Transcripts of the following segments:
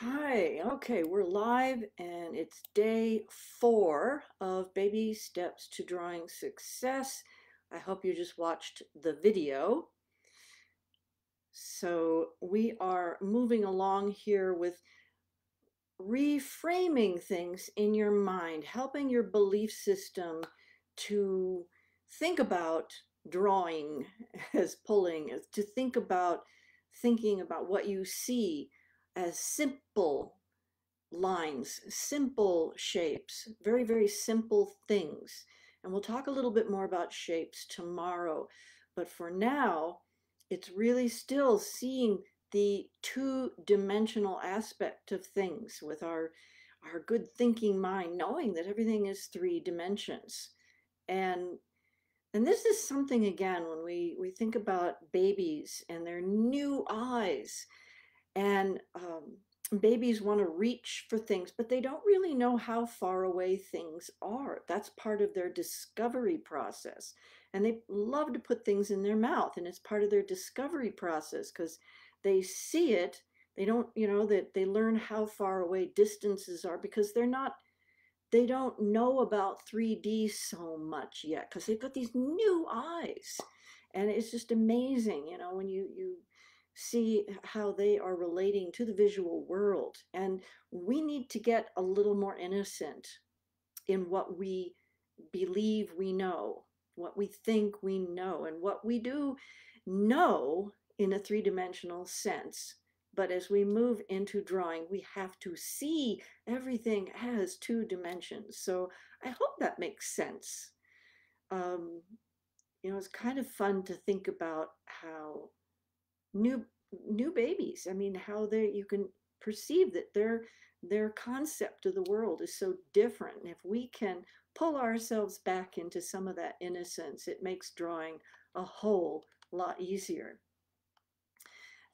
Hi, okay, we're live and it's day 4 of Baby Steps to Drawing Success. I hope you just watched the video. So we are moving along here with reframing things in your mind, helping your belief system to think about drawing as pulling, to think about thinking about what you see as simple lines, simple shapes, very, very simple things. And we'll talk a little bit more about shapes tomorrow. But for now, it's really still seeing the two-dimensional aspect of things with our good thinking mind, knowing that everything is 3 dimensions. And this is something, again, when we think about babies and their new eyes. And babies want to reach for things, but they don't really know how far away things are. That's part of their discovery process. And they love to put things in their mouth, and it's part of their discovery process because they see it. They don't, you know, that they learn how far away distances are because they don't know about 3D so much yet because they've got these new eyes. And it's just amazing, you know, when you see how they are relating to the visual world. And we need to get a little more innocent in what we believe we know, what we think we know, and what we do know in a 3-dimensional sense. But as we move into drawing, we have to see everything as 2 dimensions. So I hope that makes sense. You know, it's kind of fun to think about how new babies, I mean, how you can perceive that their concept of the world is so different. And if we can pull ourselves back into some of that innocence, it makes drawing a whole lot easier.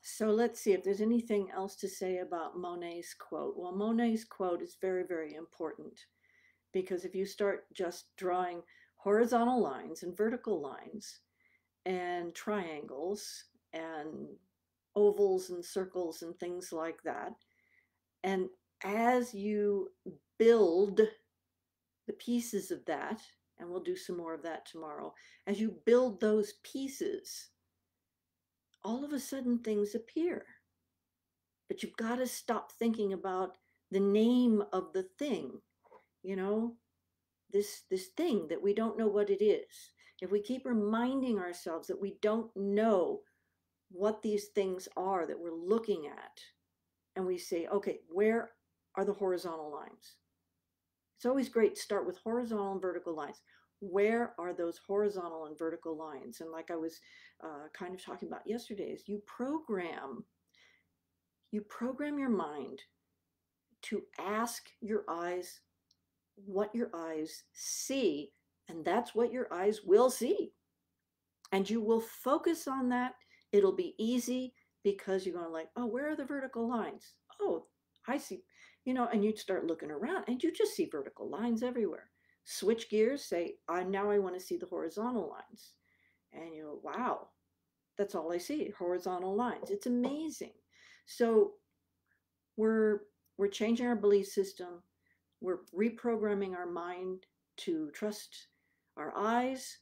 So let's see if there's anything else to say about Monet's quote. Well, Monet's quote is very, very important because if you start just drawing horizontal lines and vertical lines and triangles and ovals and circles and things like that. And as you build the pieces of that, and we'll do some more of that tomorrow, as you build those pieces, all of a sudden things appear. But you've got to stop thinking about the name of the thing, you know, this thing that we don't know what it is. If we keep reminding ourselves that we don't know what these things are that we're looking at, and we say, okay, where are the horizontal lines? It's always great to start with horizontal and vertical lines. Where are those horizontal and vertical lines? And like I was kind of talking about yesterday, is you program your mind to ask your eyes what your eyes see, and that's what your eyes will see. And you will focus on that. It'll be easy because you're going like, oh, where are the vertical lines? Oh, I see, you know, and you'd start looking around and you just see vertical lines everywhere. Switch gears, say, now I want to see the horizontal lines. And you go, wow, that's all I see, horizontal lines. It's amazing. So we're changing our belief system. We're reprogramming our mind to trust our eyes.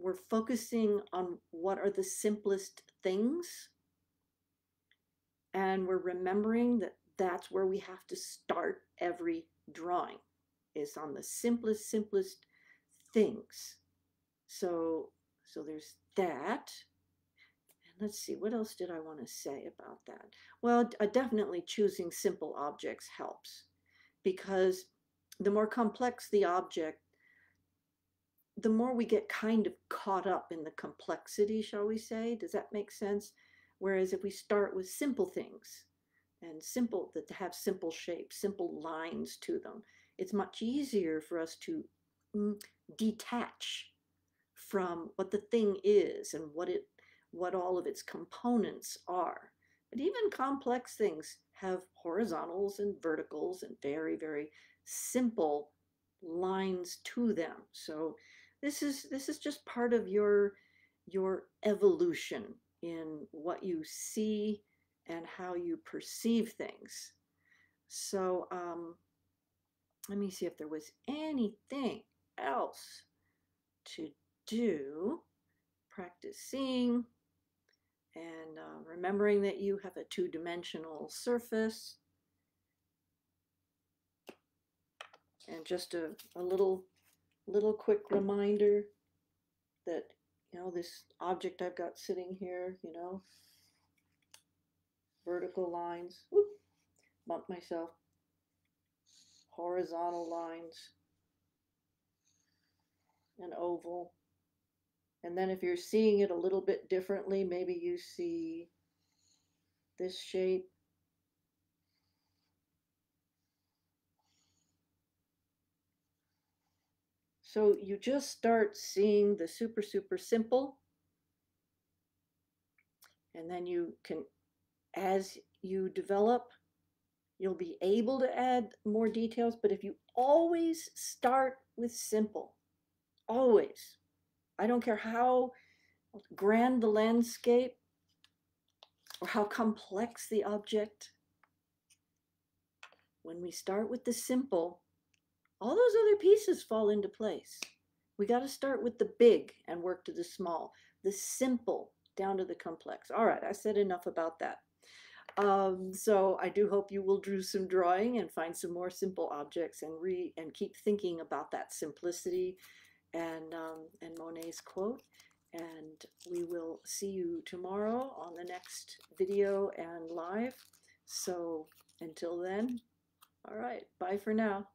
We're focusing on what are the simplest things, and we're remembering that that's where we have to start every drawing, is on the simplest things. So there's that. And let's see, what else did I want to say about that? Well, definitely choosing simple objects helps, because the more complex the object, the more we get kind of caught up in the complexity, shall we say. Does that make sense? Whereas if we start with simple things and simple, that have simple shapes, simple lines to them, it's much easier for us to detach from what the thing is and what all of its components are. But even complex things have horizontals and verticals and very, very simple lines to them. So this is just part of your evolution in what you see and how you perceive things. So let me see if there was anything else to do. Practice seeing and remembering that you have a two-dimensional surface. And just a little quick reminder that, you know, this object I've got sitting here, you know, vertical lines, whoop, bumped myself, horizontal lines, an oval. And then if you're seeing it a little bit differently, maybe you see this shape. So you just start seeing the super, super simple. And then you can, as you develop, you'll be able to add more details. But if you always start with simple, always, I don't care how grand the landscape or how complex the object, when we start with the simple, all those other pieces fall into place. We got to start with the big and work to the small, the simple down to the complex. All right, I said enough about that. So I do hope you will do some drawing and find some more simple objects and keep thinking about that simplicity and Monet's quote. And we will see you tomorrow on the next video and live. So until then, all right, bye for now.